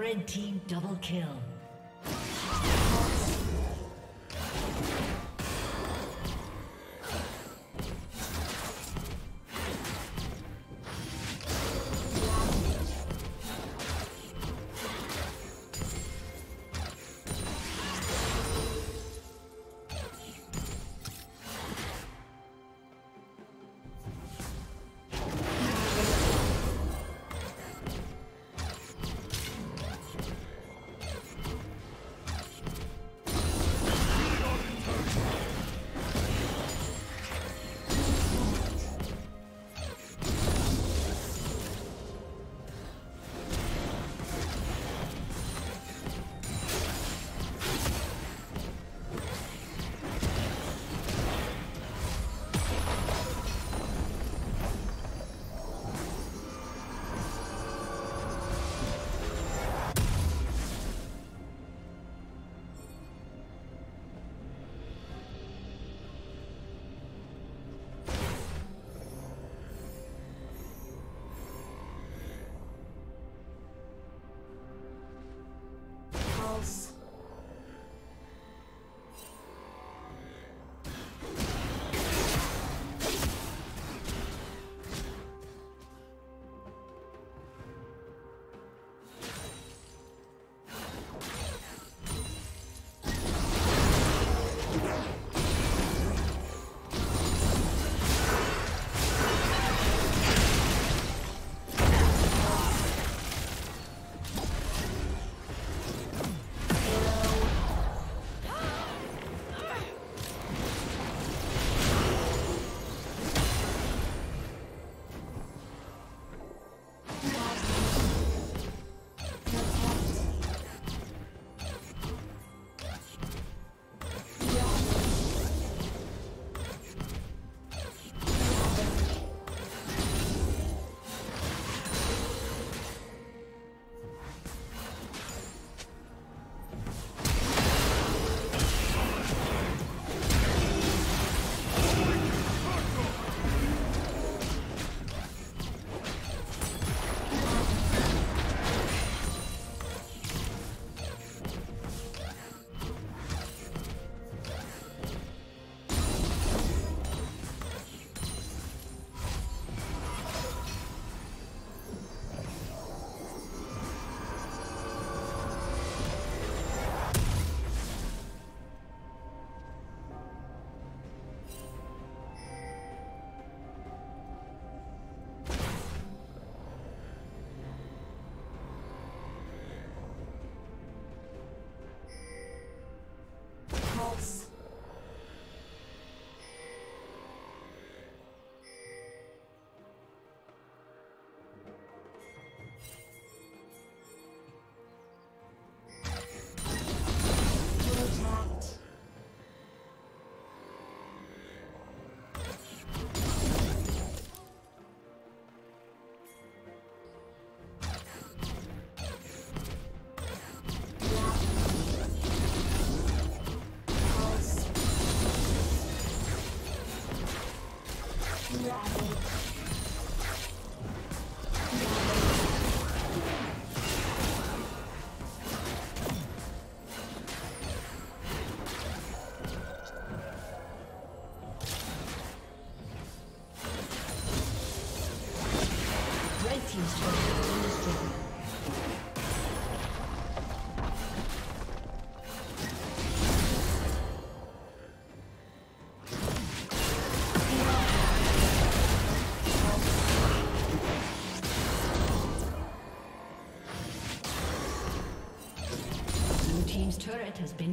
Red team double kill. The turret has been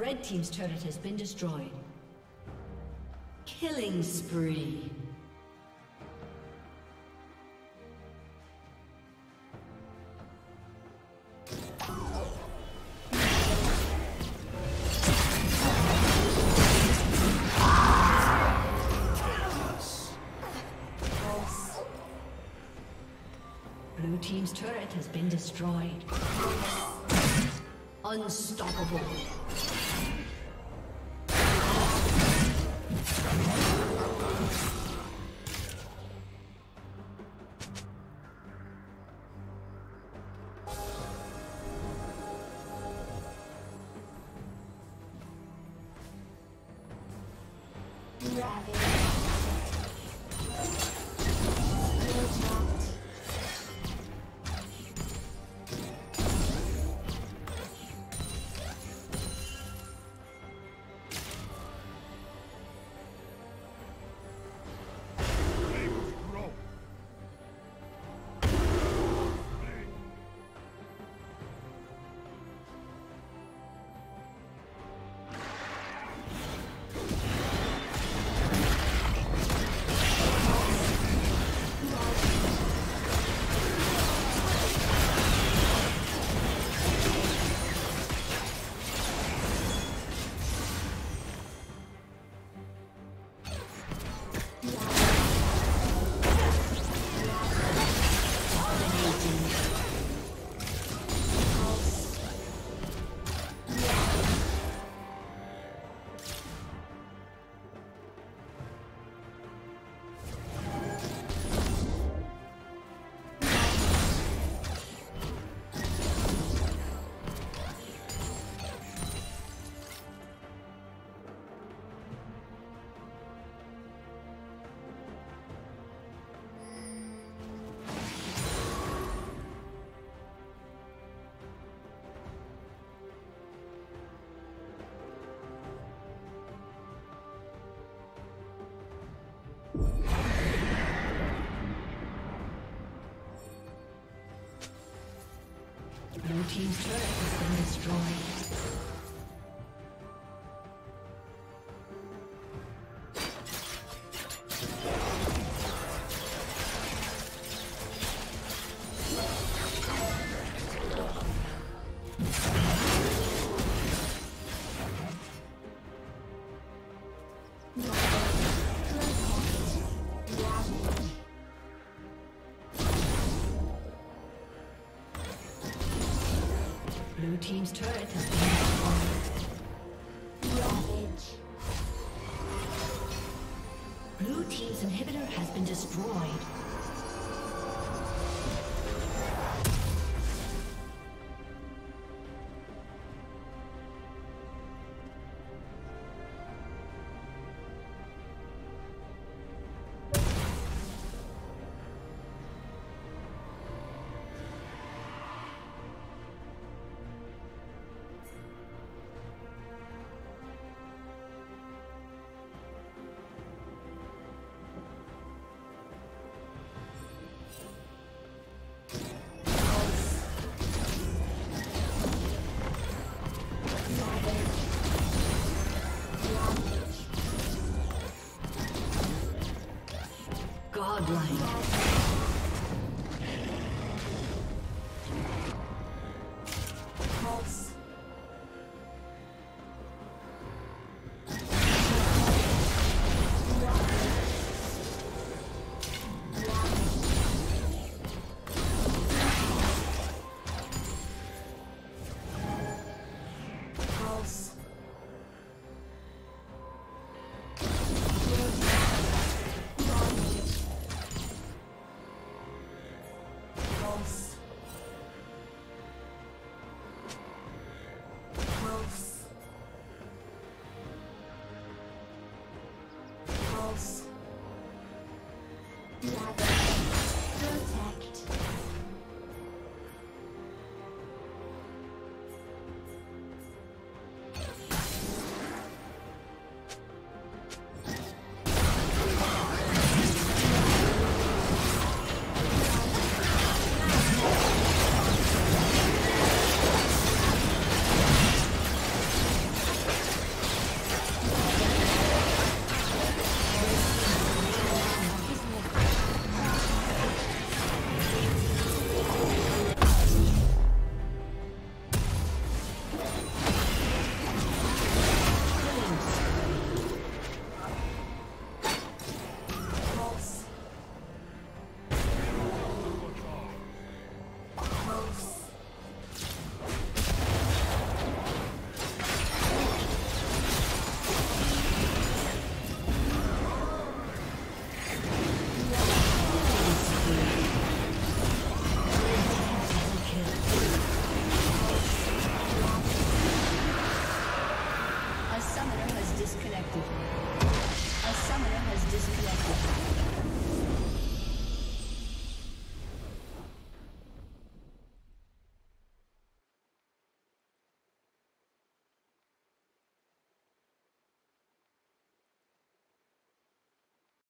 Red team's turret has been destroyed. Killing spree. Blue team's turret has been destroyed. Unstoppable. Blue team's turret has been destroyed. Team's turret has been destroyed. Blue team's inhibitor has been destroyed.